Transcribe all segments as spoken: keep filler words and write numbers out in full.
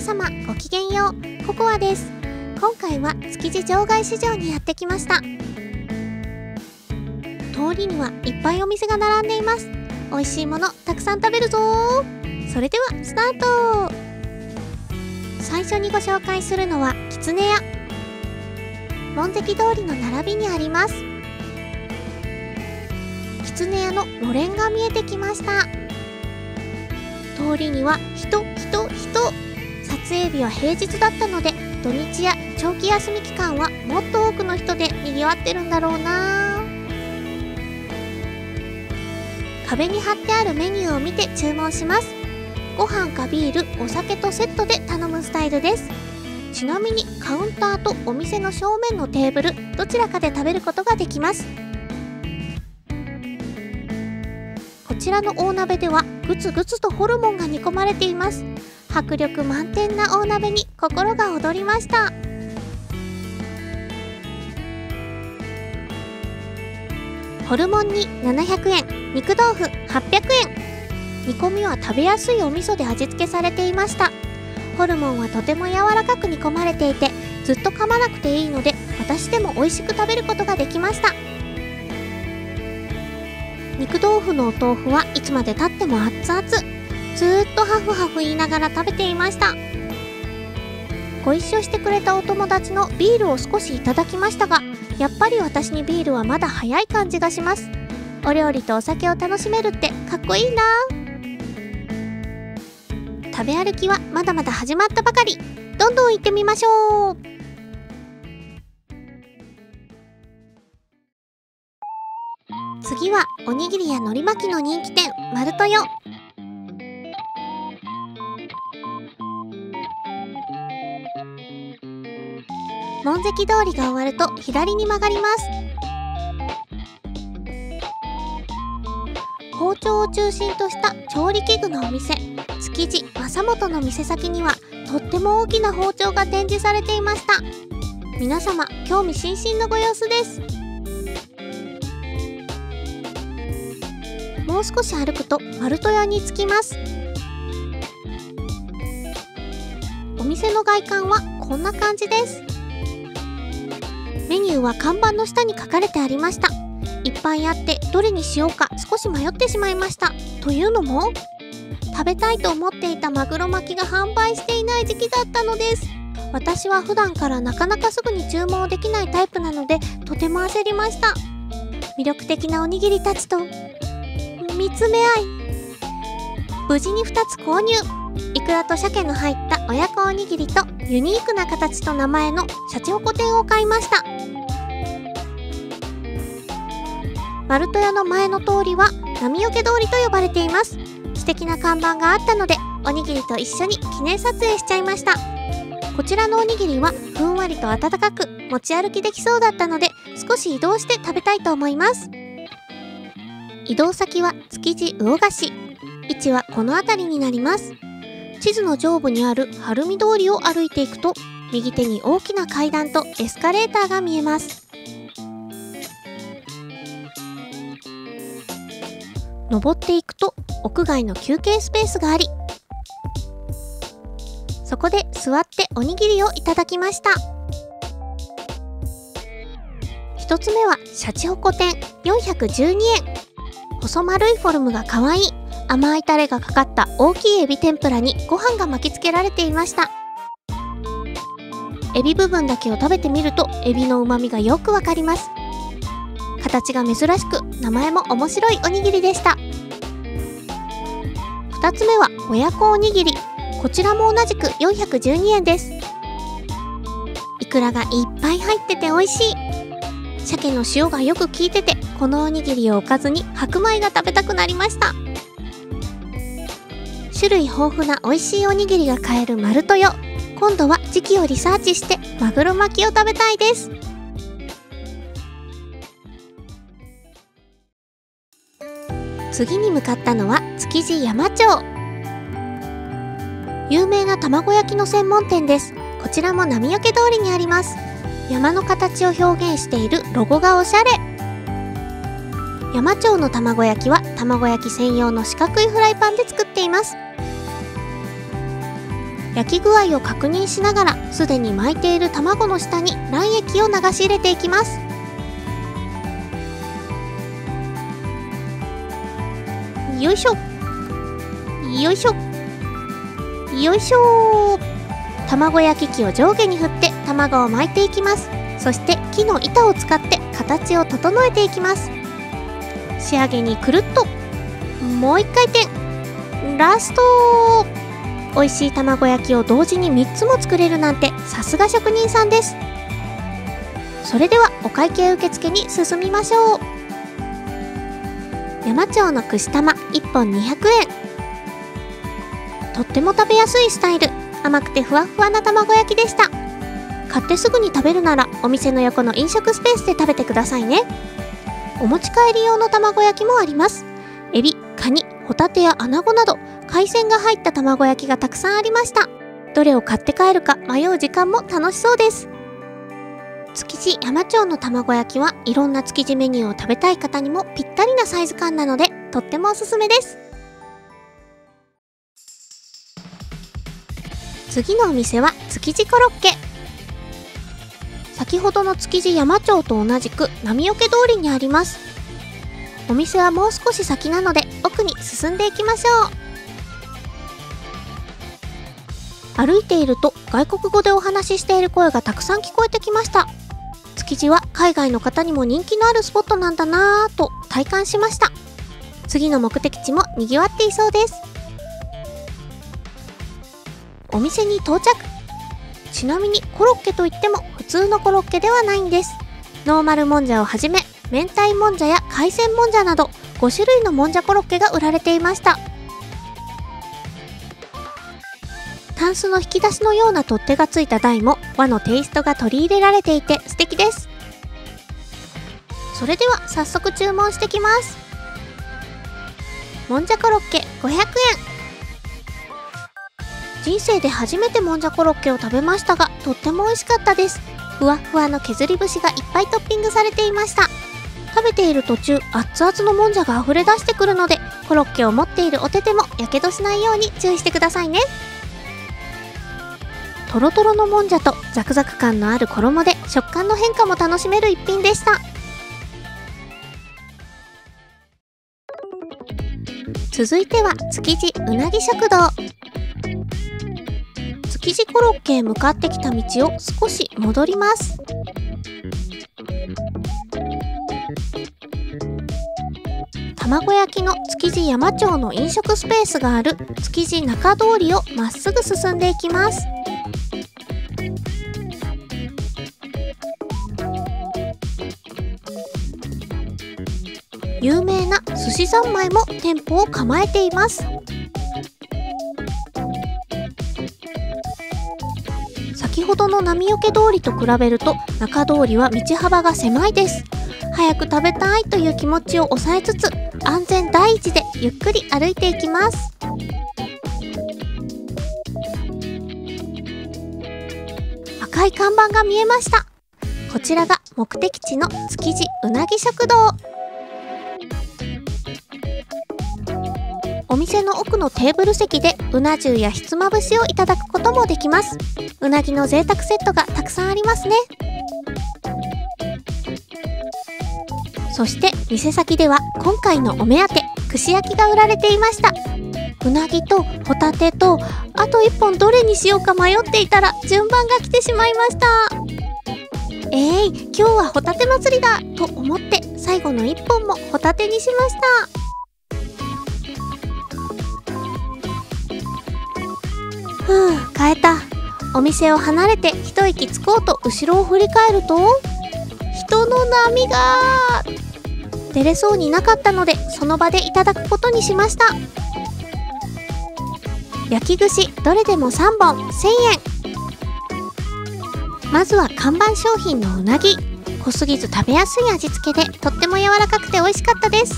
皆様ごきげんよう、ココアです。今回は築地場外市場にやってきました。通りにはいっぱいお店が並んでいます。美味しいものたくさん食べるぞー。それではスタート。最初にご紹介するのはきつね屋。門跡通りの並びにあります。きつね屋ののれんが見えてきました。通りには人人人。撮影日は平日だったので、土日や長期休み期間はもっと多くの人で賑わってるんだろうな。壁に貼ってあるメニューを見て注文します。ご飯かビール、お酒とセットで頼むスタイルです。ちなみにカウンターとお店の正面のテーブルどちらかで食べることができます。こちらの大鍋ではグツグツとホルモンが煮込まれています。迫力満点な大鍋に心が躍りました。ホルモン煮ななひゃくえん、肉豆腐はっぴゃくえん。煮込みは食べやすいお味噌で味付けされていました。ホルモンはとても柔らかく煮込まれていて、ずっと噛まなくていいので私でも美味しく食べることができました。肉豆腐のお豆腐はいつまでたっても熱々、ずーっとハフハフ言いながら食べていました。ご一緒してくれたお友達のビールを少しいただきましたが、やっぱり私にビールはまだ早い感じがします。お料理とお酒を楽しめるってかっこいいな。食べ歩きはまだまだ始まったばかり。どんどん行ってみましょう。次はおにぎりやのり巻きの人気店、まるとよ。門跡通りが終わると左に曲がります。包丁を中心とした調理器具のお店、築地正元の店先にはとっても大きな包丁が展示されていました。皆様興味津々のご様子です。もう少し歩くとまると屋に着きます。お店の外観はこんな感じです。メニューは看板の下に書かれてありました。いっぱいあってどれにしようか少し迷ってしまいました。というのも、食べたいと思っていたマグロ巻きが販売していない時期だったのです。私は普段からなかなかすぐに注文できないタイプなので、とても焦りました。魅力的なおにぎりたちと見つめ合い、無事にふたつ購入。イクラと鮭の入った親子おにぎりと、ユニークな形と名前のシャチホコ天を買いました。まると屋の前の通りは波よけ通りと呼ばれています。素敵な看板があったので、おにぎりと一緒に記念撮影しちゃいました。こちらのおにぎりはふんわりと温かく持ち歩きできそうだったので、少し移動して食べたいと思います。移動先は築地魚河岸。位置はこの辺りになります。地図の上部にある晴海通りを歩いていくと、右手に大きな階段とエスカレーターが見えます。登っていくと屋外の休憩スペースがあり、そこで座っておにぎりをいただきました。ひとつめはシャチホコ天よんひゃくじゅうにえん。細丸いフォルムが可愛い。甘いタレがかかった大きいエビ天ぷらにご飯が巻きつけられていました。エビ部分だけを食べてみると、エビの旨味がよくわかります。形が珍しく、名前も面白いおにぎりでした。ふたつめは親子おにぎり。こちらも同じくよんひゃくじゅうにえんです。イクラがいっぱい入ってて美味しい。鮭の塩がよく効いてて、このおにぎりをおかずに白米が食べたくなりました。種類豊富な美味しいおにぎりが買えるまるとよ。今度は時期をリサーチしてマグロ巻きを食べたいです。次に向かったのは築地山町。有名な卵焼きの専門店です。こちらも波よけ通りにあります。山の形を表現しているロゴがおしゃれ。山町の卵焼きは卵焼き専用の四角いフライパンで作っています。焼き具合を確認しながらすでに巻いている卵の下に卵液を流し入れていきます。よいしょよいしょよいしょ。卵焼き器を上下に振って卵を巻いていきます。そして木の板を使って形を整えていきます。仕上げにくるっともういっかい転ラスト。美味しい卵焼きを同時にみっつも作れるなんてさすが職人さんです。それではお会計受付に進みましょう。山鳥の串玉いっぽんにひゃくえん。とっても食べやすいスタイル、甘くてふわふわな卵焼きでした。買ってすぐに食べるならお店の横の飲食スペースで食べてくださいね。お持ち帰り用の卵焼きもあります。エビ、カニ、ホタテやアナゴなど海鮮が入った卵焼きがたくさんありました。どれを買って帰るか迷う時間も楽しそうです。築地山鳥の卵焼きはいろんな築地メニューを食べたい方にもぴったりなサイズ感なのでとってもおすすめです。次のお店は築地コロッケ。先ほどの築地山鳥と同じく波よけ通りにあります。お店はもう少し先なので奥に進んでいきましょう。歩いていると外国語でお話ししている声がたくさん聞こえてきました。築地は海外の方にも人気のあるスポットなんだなぁと体感しました。次の目的地もにぎわっていそうです。お店に到着。ちなみにコロッケといっても普通のコロッケではないんです。ノーマルもんじゃをはじめ明太もんじゃや海鮮もんじゃなどご種類のもんじゃコロッケが売られていました。タンスの引き出しのような取っ手がついた台も和のテイストが取り入れられていて素敵です。それでは早速注文してきます。もんじゃコロッケごひゃくえん。人生で初めてもんじゃコロッケを食べましたがとっても美味しかったです。ふわふわの削り節がいっぱいトッピングされていました。食べている途中熱々のもんじゃがあふれ出してくるのでコロッケを持っているお手手もやけどしないように注意してくださいね。とろとろのもんじゃとザクザク感のある衣で食感の変化も楽しめる一品でした。続いては築地うなぎ食堂。築地コロッケへ向かってきた道を少し戻ります。卵焼きの築地山鳥の飲食スペースがある築地中通りをまっすぐ進んでいきます。有名な寿司三昧も店舗を構えています。先ほどの波よけ通りと比べると中通りは道幅が狭いです。早く食べたいという気持ちを抑えつつ安全第一でゆっくり歩いていきます。赤い看板が見えました。こちらが目的地の築地うなぎ食堂。お店の奥のテーブル席でうな重やひつまぶしをいただくこともできます。うなぎの贅沢セットがたくさんありますね。そして店先では今回のお目当て串焼きが売られていました。うなぎとホタテとあといっぽんどれにしようか迷っていたら順番が来てしまいました。えーい、今日はホタテ祭りだと思って最後のいっぽんもホタテにしました。ふう、買えた。お店を離れて一息つこうと後ろを振り返ると人の波が出れそうになかったのでその場でいただくことにしました。焼き串どれでもさんぼんせんえん。まずは看板商品のうなぎ。濃すぎず食べやすい味付けでとっても柔らかくて美味しかったです。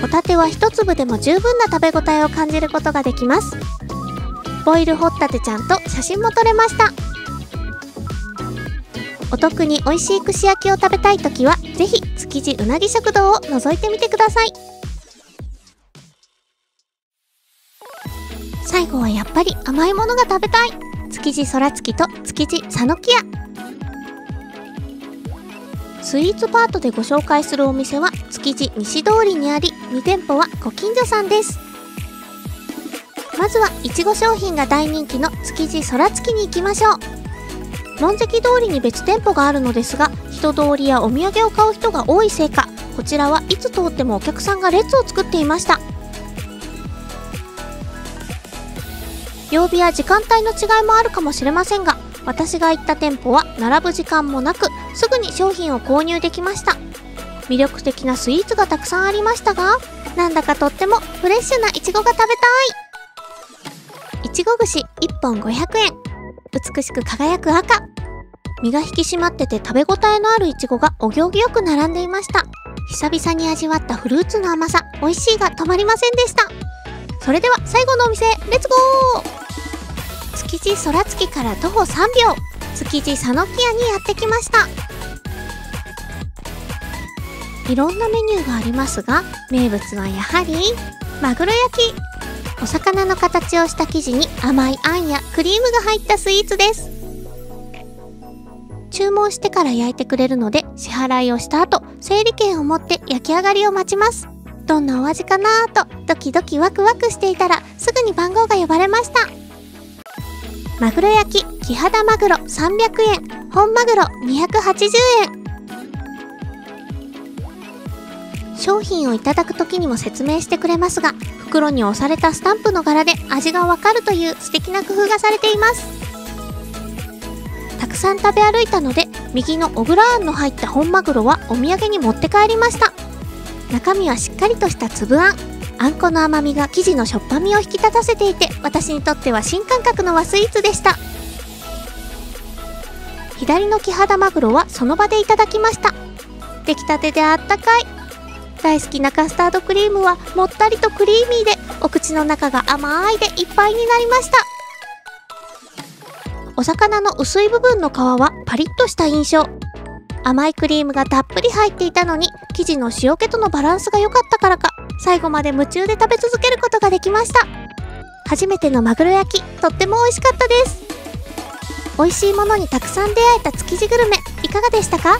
ホタテは一粒でも十分な食べ応えを感じることができます。ボイルホタテちゃんと写真も撮れました。お得に美味しい串焼きを食べたいときはぜひ築地うなぎ食堂を覗いてみてください。最後はやっぱり甘いものが食べたい。築地空月と築地さぬきや。スイーツパートでご紹介するお店は築地西通りにあり、に店舗はご近所さんです。まずはいちご商品が大人気の築地空月に行きましょう。門跡通りに別店舗があるのですが、人通りやお土産を買う人が多いせいか、こちらはいつ通ってもお客さんが列を作っていました。曜日や時間帯の違いもあるかもしれませんが、私が行った店舗は並ぶ時間もなく、すぐに商品を購入できました。魅力的なスイーツがたくさんありましたが、なんだかとってもフレッシュないちごが食べたい。いちご串いっぽんごひゃくえん、美しく輝く赤、身が引き締まってて食べ応えのあるいちごがお行儀よく並んでいました。久々に味わったフルーツの甘さ、美味しいが止まりませんでした。それでは最後のお店、レッツゴー。築地空月から徒歩さんびょう、築地さぬきやにやってきました。いろんなメニューがありますが、名物はやはりマグロ焼き。お魚の形をした生地に甘いあんやクリームが入ったスイーツです。注文してから焼いてくれるので、支払いをした後整理券を持って焼き上がりを待ちます。どんなお味かなとドキドキワクワクしていたら、すぐに番号が呼ばれました。マグロ焼き、キハダマグロさんびゃくえん、本マグロにひゃくはちじゅうえん。商品をいただく時にも説明してくれますが、袋に押されたスタンプの柄で味がわかるという素敵な工夫がされています。たくさん食べ歩いたので、右の小倉あんの入った本マグロはお土産に持って帰りました。中身はしっかりとした粒あん、あんこの甘みが生地のしょっぱみを引き立たせていて、私にとっては新感覚の和スイーツでした。左のキハダマグロはその場でいただきました。出来たてであったかい。大好きなカスタードクリームはもったりとクリーミーで、お口の中が甘いでいっぱいになりました。お魚の薄い部分の皮はパリッとした印象、甘いクリームがたっぷり入っていたのに、生地の塩気とのバランスが良かったからか、最後まで夢中で食べ続けることができました。初めてのマグロ焼き、とっても美味しかったです。美味しいものにたくさん出会えた築地グルメ、いかがでしたか？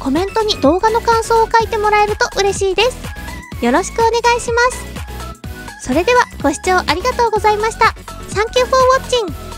コメントに動画の感想を書いてもらえると嬉しいです。よろしくお願いします。それではご視聴ありがとうございました。 サンキュー フォー ウォッチング。